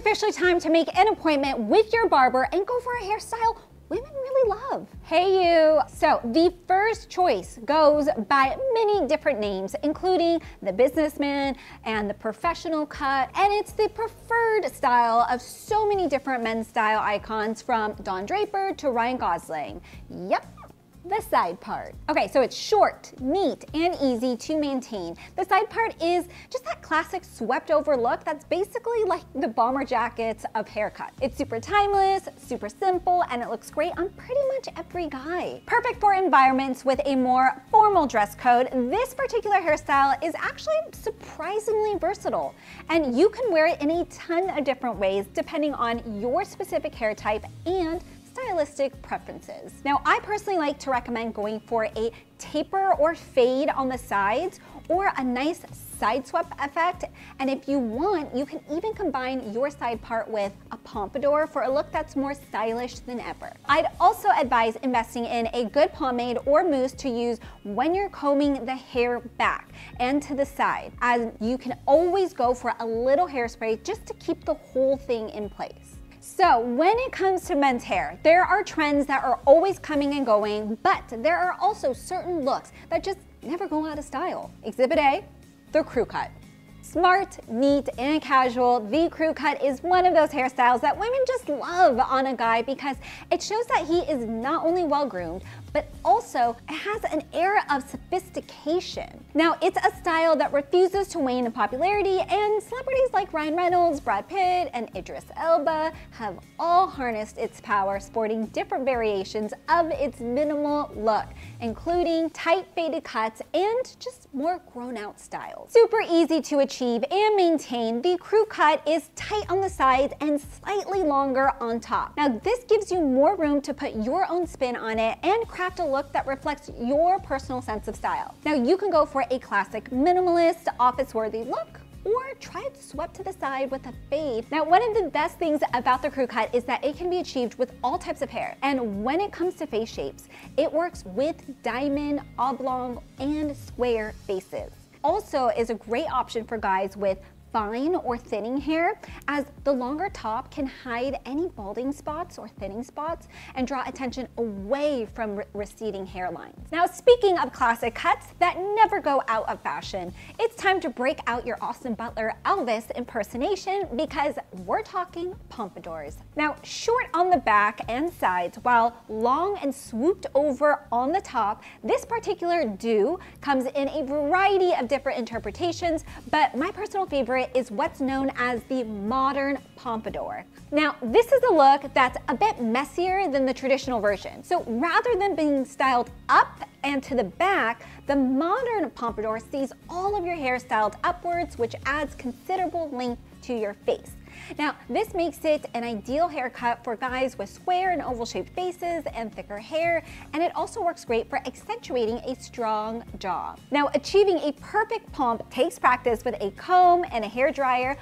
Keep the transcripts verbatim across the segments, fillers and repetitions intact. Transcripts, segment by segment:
officially time to make an appointment with your barber and go for a hairstyle women really love. Hey you! So the first choice goes by many different names, including the businessman and the professional cut, and it's the preferred style of so many different men's style icons from Don Draper to Ryan Gosling. Yep. The side part. Okay, so it's short, neat, and easy to maintain. The side part is just that classic swept over look that's basically like the bomber jackets of haircuts. It's super timeless, super simple, and it looks great on pretty much every guy. Perfect for environments with a more formal dress code, this particular hairstyle is actually surprisingly versatile. And you can wear it in a ton of different ways depending on your specific hair type and stylistic preferences. Now, I personally like to recommend going for a taper or fade on the sides or a nice side swept effect. And if you want, you can even combine your side part with a pompadour for a look that's more stylish than ever. I'd also advise investing in a good pomade or mousse to use when you're combing the hair back and to the side, as you can always go for a little hairspray just to keep the whole thing in place. So when it comes to men's hair, there are trends that are always coming and going, but there are also certain looks that just never go out of style. Exhibit A, the crew cut. Smart, neat, and casual, the crew cut is one of those hairstyles that women just love on a guy because it shows that he is not only well-groomed, but also it has an air of sophistication. Now, it's a style that refuses to wane in popularity, and celebrities like Ryan Reynolds, Brad Pitt, and Idris Elba have all harnessed its power, sporting different variations of its minimal look, including tight faded cuts and just more grown-out styles. Super easy to achieve and maintain, the crew cut is tight on the sides and slightly longer on top. Now, this gives you more room to put your own spin on it and craft a look that reflects your personal sense of style. Now, you can go for a classic minimalist, office-worthy look, or try it swept to the side with a fade. Now, one of the best things about the crew cut is that it can be achieved with all types of hair. And when it comes to face shapes, it works with diamond, oblong, and square faces. Also is a great option for guys with fine or thinning hair, as the longer top can hide any balding spots or thinning spots and draw attention away from re receding hairlines. Now, speaking of classic cuts that never go out of fashion, it's time to break out your Austin Butler Elvis impersonation because we're talking pompadours. Now, short on the back and sides while long and swooped over on the top, this particular do comes in a variety of different interpretations, but my personal favorite is what's known as the modern pompadour. Now, this is a look that's a bit messier than the traditional version. So rather than being styled up and to the back, the modern pompadour sees all of your hair styled upwards, which adds considerable length to your face. Now, this makes it an ideal haircut for guys with square and oval-shaped faces and thicker hair, and it also works great for accentuating a strong jaw. Now, achieving a perfect pomp takes practice with a comb and a hairdryer,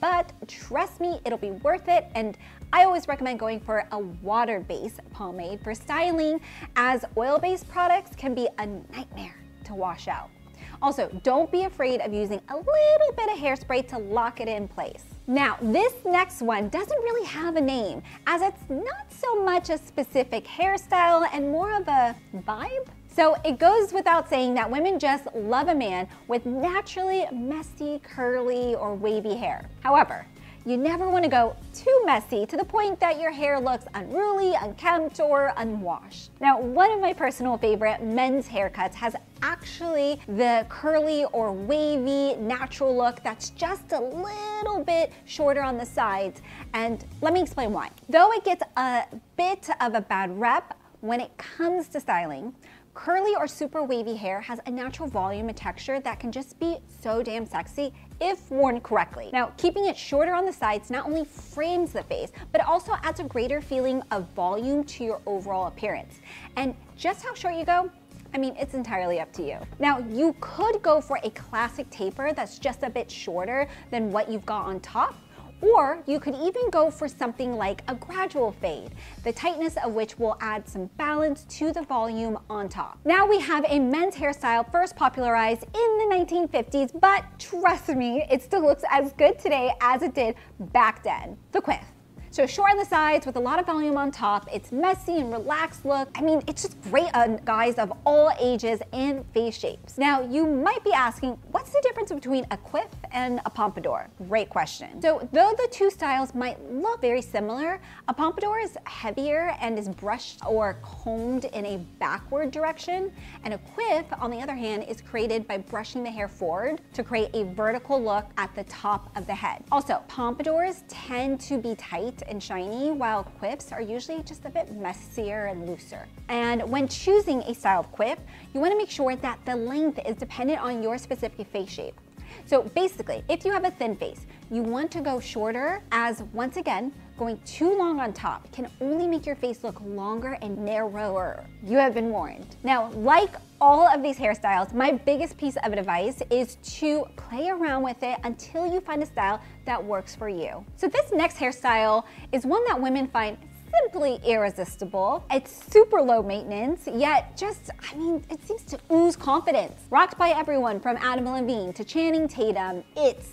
but trust me, it'll be worth it, and I always recommend going for a water-based pomade for styling, as oil-based products can be a nightmare to wash out. Also, don't be afraid of using a little bit of hairspray to lock it in place. Now, this next one doesn't really have a name, as it's not so much a specific hairstyle and more of a vibe. So it goes without saying that women just love a man with naturally messy, curly, or wavy hair. However, you never want to go too messy to the point that your hair looks unruly, unkempt, or unwashed. Now, one of my personal favorite men's haircuts has actually the curly or wavy natural look that's just a little bit shorter on the sides. And let me explain why. Though it gets a bit of a bad rep when it comes to styling, curly or super wavy hair has a natural volume and texture that can just be so damn sexy if worn correctly. Now, keeping it shorter on the sides not only frames the face, but also adds a greater feeling of volume to your overall appearance. And just how short you go, I mean, it's entirely up to you. Now, you could go for a classic taper that's just a bit shorter than what you've got on top, Or you could even go for something like a gradual fade, the tightness of which will add some balance to the volume on top. Now we have a men's hairstyle first popularized in the nineteen fifties, but trust me, it still looks as good today as it did back then. The quiff. So short on the sides with a lot of volume on top, it's messy and relaxed look. I mean, it's just great on guys of all ages and face shapes. Now you might be asking, what's the difference between a quiff and a pompadour? Great question. So though the two styles might look very similar, a pompadour is heavier and is brushed or combed in a backward direction. And a quiff, on the other hand, is created by brushing the hair forward to create a vertical look at the top of the head. Also, pompadours tend to be tight and shiny, while quiffs are usually just a bit messier and looser. And when choosing a style of quiff, you want to make sure that the length is dependent on your specific face shape. So basically, if you have a thin face, you want to go shorter, as once again, going too long on top can only make your face look longer and narrower. You have been warned. Now, like all of these hairstyles, my biggest piece of advice is to play around with it until you find a style that works for you. So this next hairstyle is one that women find simply irresistible. It's super low maintenance, yet just, I mean, it seems to ooze confidence. Rocked by everyone from Adam Levine to Channing Tatum, it's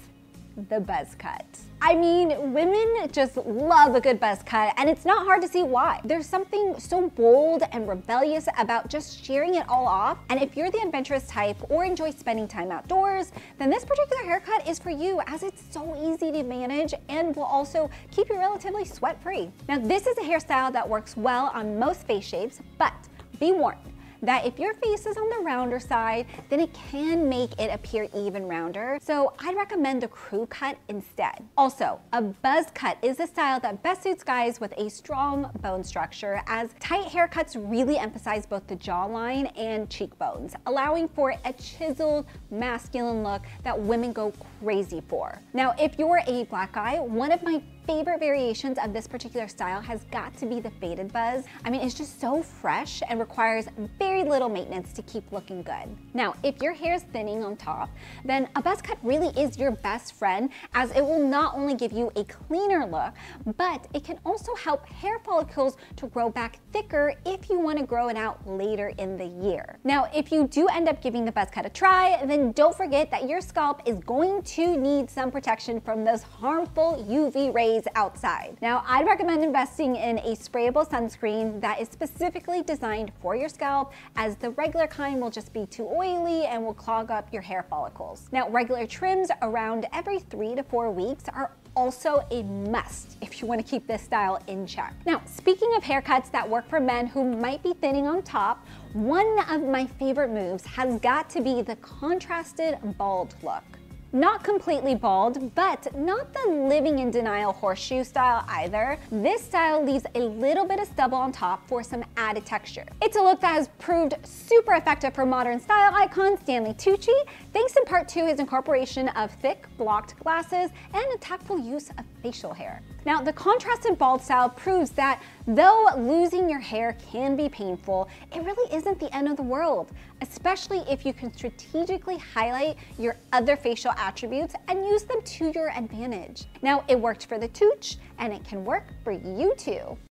the buzz cut. I mean, women just love a good buzz cut, and it's not hard to see why. There's something so bold and rebellious about just shearing it all off, and if you're the adventurous type or enjoy spending time outdoors, then this particular haircut is for you, as it's so easy to manage and will also keep you relatively sweat-free. Now, this is a hairstyle that works well on most face shapes, but be warned that if your face is on the rounder side, then it can make it appear even rounder. So I'd recommend the crew cut instead. Also, a buzz cut is a style that best suits guys with a strong bone structure, as tight haircuts really emphasize both the jawline and cheekbones, allowing for a chiseled, masculine look that women go crazy for. Now, if you're a black guy, one of my favorite variations of this particular style has got to be the faded buzz. I mean, it's just so fresh and requires very little maintenance to keep looking good. Now, if your hair is thinning on top, then a buzz cut really is your best friend, as it will not only give you a cleaner look, but it can also help hair follicles to grow back thicker if you want to grow it out later in the year. Now, if you do end up giving the buzz cut a try, then don't forget that your scalp is going to need some protection from those harmful U V rays outside. Now, I'd recommend investing in a sprayable sunscreen that is specifically designed for your scalp, as the regular kind will just be too oily and will clog up your hair follicles. Now, regular trims around every three to four weeks are also a must if you want to keep this style in check. Now, speaking of haircuts that work for men who might be thinning on top, one of my favorite moves has got to be the contrasted bald look. Not completely bald, but not the living in denial horseshoe style either. This style leaves a little bit of stubble on top for some added texture. It's a look that has proved super effective for modern style icon Stanley Tucci, thanks in part to his incorporation of thick, blocked glasses and a tactful use of facial hair. Now, the contrasted bald style proves that though losing your hair can be painful, it really isn't the end of the world, especially if you can strategically highlight your other facial attributes and use them to your advantage. Now, it worked for the Tooch, and it can work for you too.